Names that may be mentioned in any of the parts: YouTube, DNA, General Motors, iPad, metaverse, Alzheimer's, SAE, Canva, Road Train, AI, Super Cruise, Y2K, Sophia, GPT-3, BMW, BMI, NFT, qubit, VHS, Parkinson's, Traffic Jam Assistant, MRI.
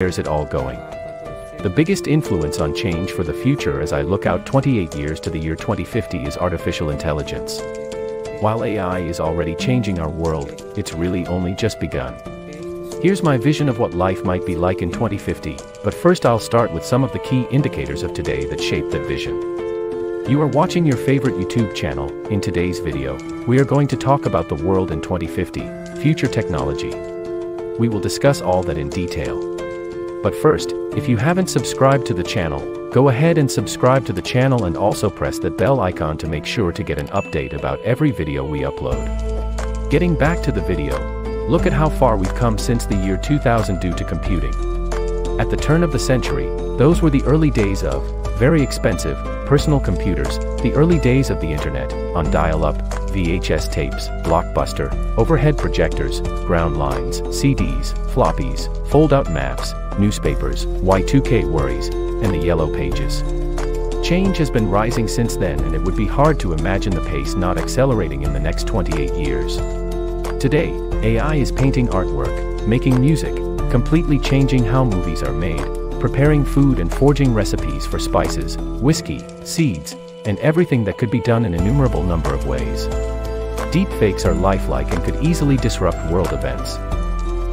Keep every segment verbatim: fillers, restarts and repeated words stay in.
There's it all going. The biggest influence on change for the future as I look out twenty-eight years to the year twenty fifty is artificial intelligence. While A I is already changing our world, it's really only just begun. Here's my vision of what life might be like in twenty fifty, but first I'll start with some of the key indicators of today that shape that vision. You are watching your favorite YouTube channel. In today's video, we are going to talk about the world in twenty fifty, future technology. We will discuss all that in detail. But first, if you haven't subscribed to the channel, go ahead and subscribe to the channel and also press that bell icon to make sure to get an update about every video we upload. Getting back to the video, look at how far we've come since the year two thousand due to computing. At the turn of the century, those were the early days of very expensive personal computers, the early days of the internet, on dial-up, V H S tapes, Blockbuster, overhead projectors, ground lines, C Ds, floppies, fold-out maps, newspapers, Y two K worries, and the yellow pages. Change has been rising since then, and it would be hard to imagine the pace not accelerating in the next twenty-eight years. Today, A I is painting artwork, making music, completely changing how movies are made, preparing food and forging recipes for spices, whiskey, seeds, and everything that could be done in an innumerable number of ways. Deepfakes are lifelike and could easily disrupt world events.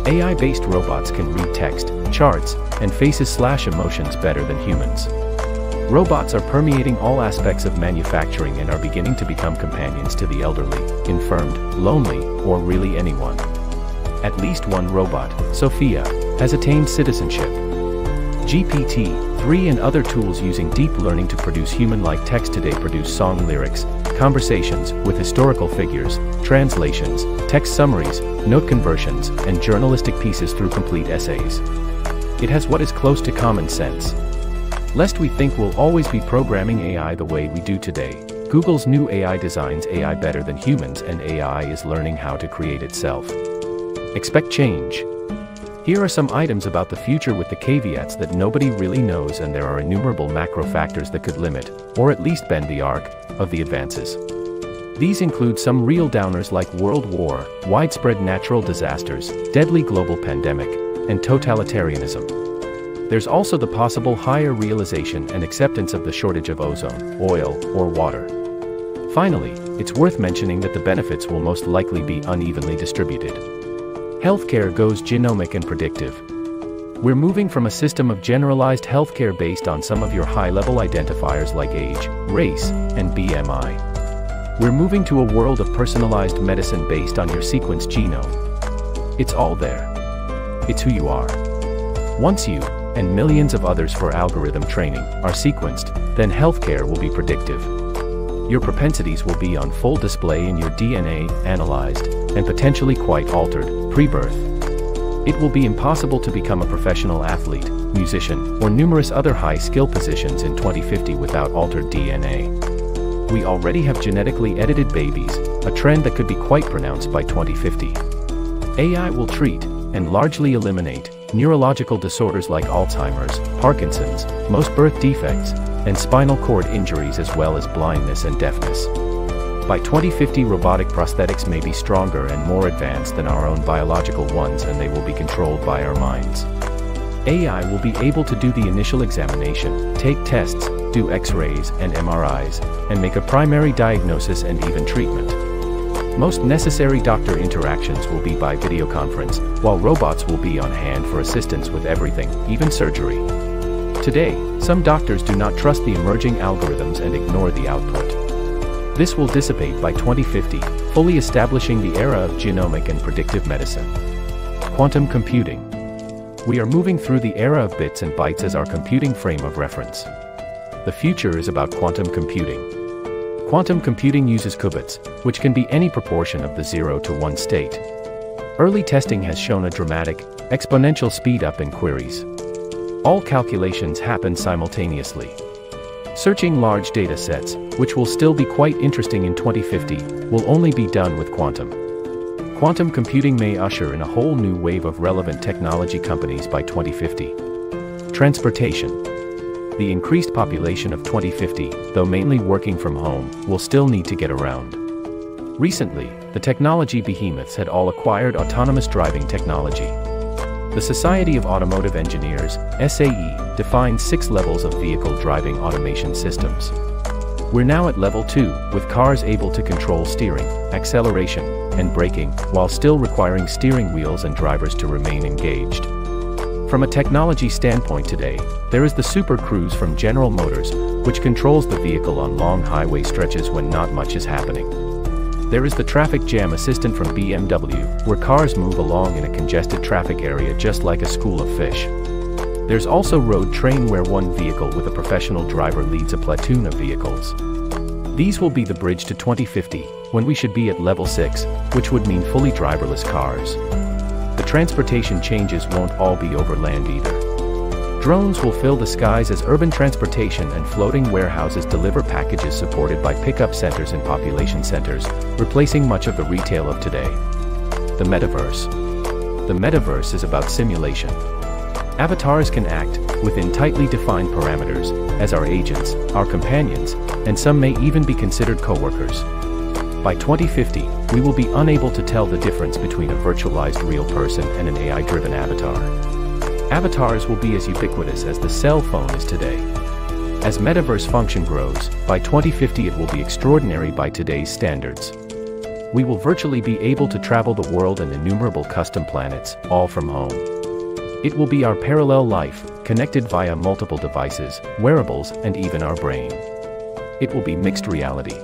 A I-based robots can read text, charts, and faces slash emotions better than humans. Robots are permeating all aspects of manufacturing and are beginning to become companions to the elderly, infirmed, lonely, or really anyone. At least one robot, Sophia, has attained citizenship. G P T three and other tools using deep learning to produce human-like text today produce song lyrics, conversations with historical figures, translations, text summaries, note conversions, and journalistic pieces through complete essays. It has what is close to common sense. Lest we think we'll always be programming A I the way we do today, Google's new A I designs A I better than humans, and A I is learning how to create itself. Expect change. Here are some items about the future with the caveats that nobody really knows, and there are innumerable macro factors that could limit, or at least bend the arc, of the advances. These include some real downers like world war, widespread natural disasters, deadly global pandemic, and totalitarianism. There's also the possible higher realization and acceptance of the shortage of ozone, oil, or water. Finally, it's worth mentioning that the benefits will most likely be unevenly distributed. Healthcare goes genomic and predictive. We're moving from a system of generalized healthcare based on some of your high-level identifiers like age, race, and B M I. We're moving to a world of personalized medicine based on your sequenced genome. It's all there. It's who you are. Once you, and millions of others for algorithm training, are sequenced, then healthcare will be predictive. Your propensities will be on full display in your D N A, analyzed, and potentially quite altered, pre-birth. It will be impossible to become a professional athlete, musician, or numerous other high-skill positions in twenty fifty without altered D N A. We already have genetically edited babies, a trend that could be quite pronounced by twenty fifty. A I will treat, and largely eliminate, neurological disorders like Alzheimer's, Parkinson's, most birth defects, and spinal cord injuries, as well as blindness and deafness. By twenty fifty, robotic prosthetics may be stronger and more advanced than our own biological ones, and they will be controlled by our minds. A I will be able to do the initial examination, take tests, do X-rays and M R Is, and make a primary diagnosis and even treatment. Most necessary doctor interactions will be by video conference, while robots will be on hand for assistance with everything, even surgery. Today, some doctors do not trust the emerging algorithms and ignore the output. This will dissipate by twenty fifty, fully establishing the era of genomic and predictive medicine. Quantum computing. We are moving through the era of bits and bytes as our computing frame of reference. The future is about quantum computing. Quantum computing uses qubits, which can be any proportion of the zero to one state. Early testing has shown a dramatic, exponential speed up in queries. All calculations happen simultaneously. Searching large data sets, which will still be quite interesting in twenty fifty, will only be done with quantum. Quantum computing may usher in a whole new wave of relevant technology companies by twenty fifty. Transportation. The increased population of twenty fifty, though mainly working from home, will still need to get around. Recently, the technology behemoths had all acquired autonomous driving technology. The Society of Automotive Engineers, S A E, defines six levels of vehicle driving automation systems. We're now at level two, with cars able to control steering, acceleration, and braking, while still requiring steering wheels and drivers to remain engaged. From a technology standpoint today, there is the Super Cruise from General Motors, which controls the vehicle on long highway stretches when not much is happening. There is the Traffic Jam Assistant from B M W, where cars move along in a congested traffic area just like a school of fish. There's also Road Train, where one vehicle with a professional driver leads a platoon of vehicles. These will be the bridge to twenty fifty, when we should be at level six, which would mean fully driverless cars. The transportation changes won't all be over land either. Drones will fill the skies as urban transportation and floating warehouses deliver packages supported by pickup centers and population centers, replacing much of the retail of today. The metaverse. The metaverse is about simulation. Avatars can act, within tightly defined parameters, as our agents, our companions, and some may even be considered co-workers. By twenty fifty, we will be unable to tell the difference between a virtualized real person and an A I-driven avatar. Avatars will be as ubiquitous as the cell phone is today. As metaverse function grows, by twenty fifty it will be extraordinary by today's standards. We will virtually be able to travel the world and innumerable custom planets, all from home. It will be our parallel life, connected via multiple devices, wearables, and even our brain. It will be mixed reality.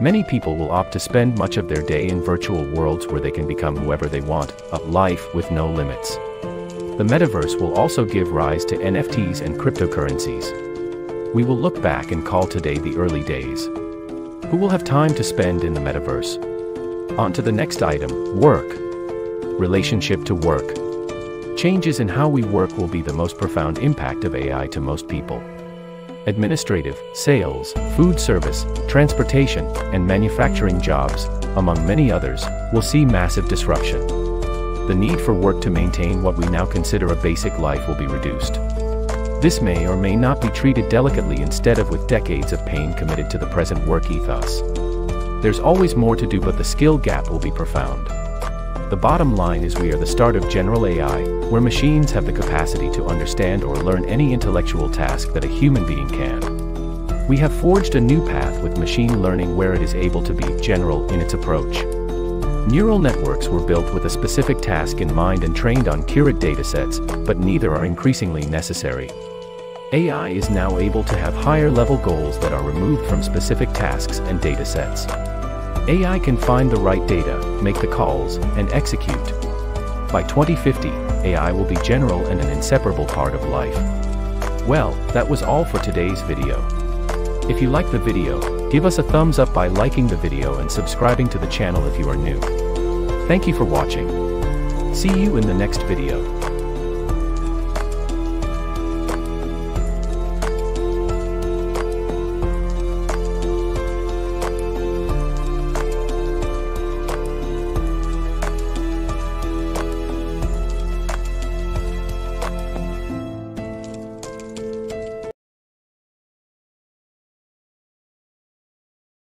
Many people will opt to spend much of their day in virtual worlds where they can become whoever they want, a life with no limits. The metaverse will also give rise to N F Ts and cryptocurrencies. We will look back and call today the early days. Who will have time to spend in the metaverse? On to the next item, work. Relationship to work. Changes in how we work will be the most profound impact of A I to most people. Administrative, sales, food service, transportation, and manufacturing jobs, among many others, will see massive disruption. The need for work to maintain what we now consider a basic life will be reduced. This may or may not be treated delicately instead of with decades of pain committed to the present work ethos. There's always more to do, but the skill gap will be profound. The bottom line is we are the start of general A I, where machines have the capacity to understand or learn any intellectual task that a human being can. We have forged a new path with machine learning where it is able to be general in its approach. Neural networks were built with a specific task in mind and trained on curate datasets, but neither are increasingly necessary. A I is now able to have higher level goals that are removed from specific tasks and datasets. A I can find the right data, make the calls, and execute. By twenty fifty, A I will be general and an inseparable part of life. Well, that was all for today's video. If you liked the video, give us a thumbs up by liking the video and subscribing to the channel if you are new. Thank you for watching. See you in the next video.